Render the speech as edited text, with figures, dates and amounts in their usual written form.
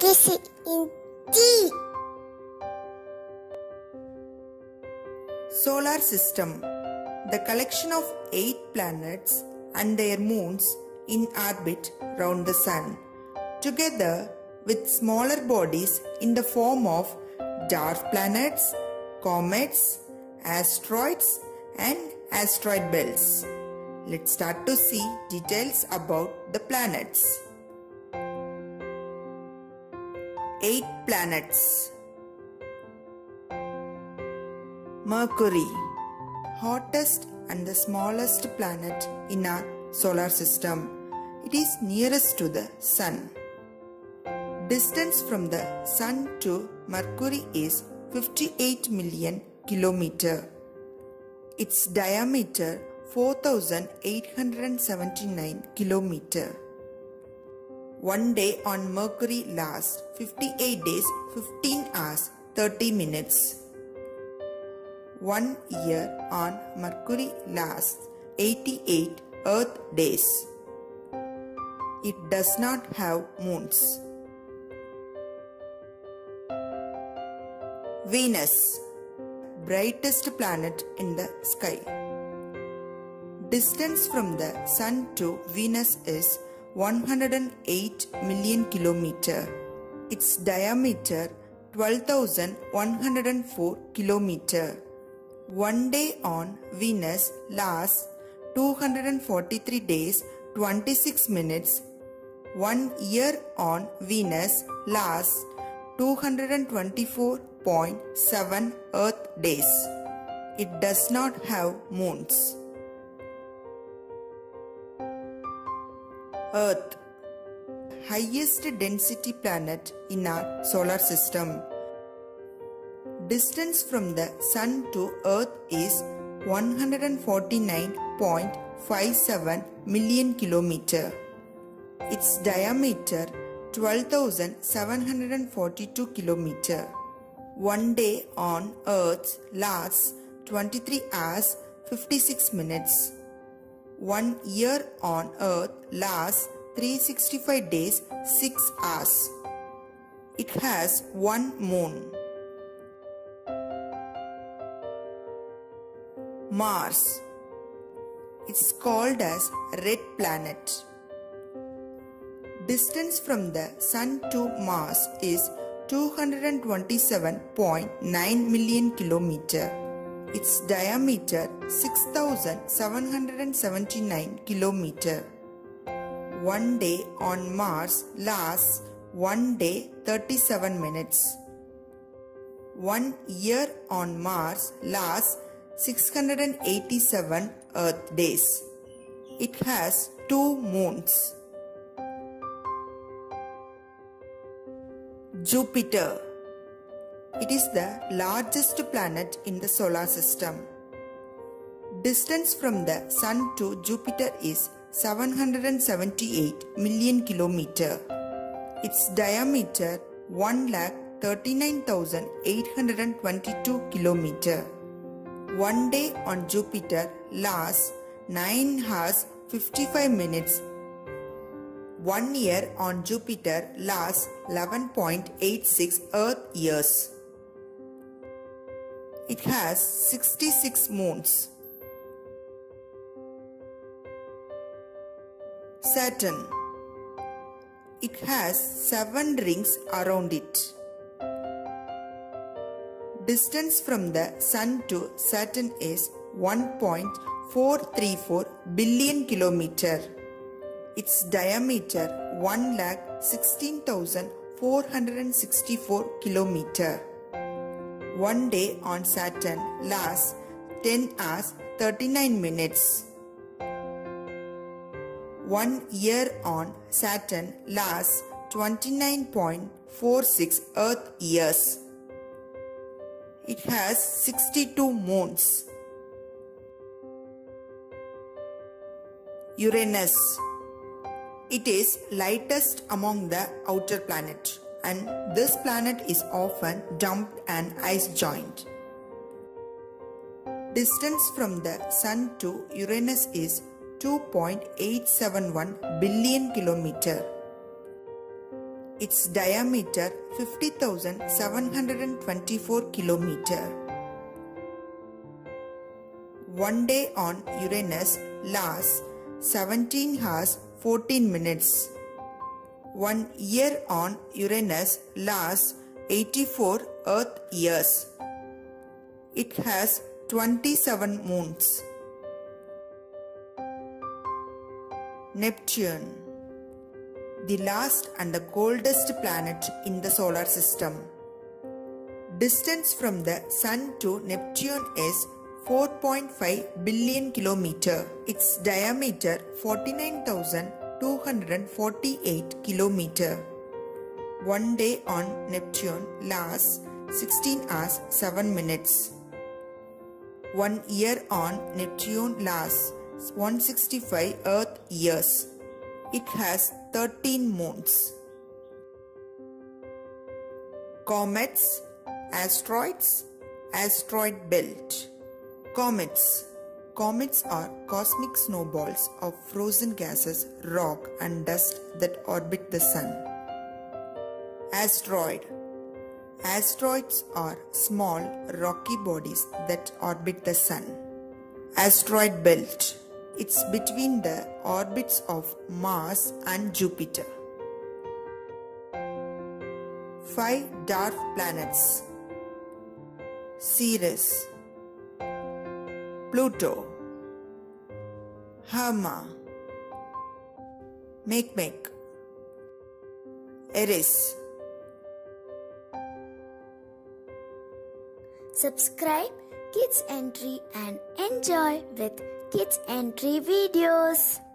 This is in D. Solar system. The collection of 8 planets and their moons in orbit round the sun, together with smaller bodies in the form of dwarf planets, comets, asteroids and asteroid belts. Let's start to see details about the planets. 8 planets. Mercury, hottest and the smallest planet in our solar system. It is nearest to the sun. Distance from the sun to Mercury is 58 million kilometer. Its diameter 4,879 kilometer. One day on Mercury lasts 58 days, 15 hours, 30 minutes. 1 year on Mercury lasts 88 Earth days. It does not have moons. Venus, brightest planet in the sky. Distance from the sun to Venus is 108 million kilometer. Its diameter 12,104 kilometer. One day on Venus lasts 243 days, 26 minutes. 1 year on Venus lasts 224.7 Earth days. It does not have moons. Earth, highest density planet in our solar system. Distance from the sun to Earth is 149.57 million kilometer. Its diameter 12,742 kilometer. 1 day on Earth lasts 23 hours 56 minutes. 1 year on Earth lasts 365 days 6 hours. It has one moon. Mars. It's called as red planet. Distance from the sun to Mars is 227.9 million kilometer. Its diameter 6,779 kilometer. 1 day on Mars lasts 1 day 37 minutes. 1 year on Mars lasts 687 Earth days. It has 2 moons. Jupiter. It is the largest planet in the solar system. Distance from the sun to Jupiter is 778 million kilometer. Its diameter 1,39,822 kilometer. 1 day on Jupiter lasts 9 hours 55 minutes. 1 year on Jupiter lasts 11.86 Earth years. It has 66 moons. Saturn. It has 7 rings around it. Distance from the sun to Saturn is 1.434 billion kilometer. Its diameter 1,16,464 kilometer. 1 day on Saturn lasts 10 hours 39 minutes. 1 year on Saturn lasts 29.46 Earth years. It has 62 moons. Uranus. It is lightest among the outer planets, and this planet is often dumped an ice giant. Distance from the sun to Uranus is 2.871 billion kilometer. its diameter 50,724 km. One day on Uranus lasts 17 hours 14 minutes. 1 year on Uranus lasts 84 Earth years. It has 27 moons. Neptune, the last and the coldest planet in the solar system. Distance from the Sun to Neptune is 4.5 billion kilometer. Its diameter 49,248 kilometer. 1 day on Neptune lasts 16 hours 7 minutes. 1 year on Neptune lasts 165 Earth years. It has 13 moons. Comets, asteroids, asteroid belt. Comets. Comets are cosmic snowballs of frozen gases, rock and dust that orbit the Sun. Asteroid. Asteroids are small rocky bodies that orbit the Sun. Asteroid belt. It's between the orbits of Mars and Jupiter. 5 dwarf planets. Ceres, Pluto, Herma, Makemake, Eris. Subscribe Kids Entry and enjoy with Kids Entry videos.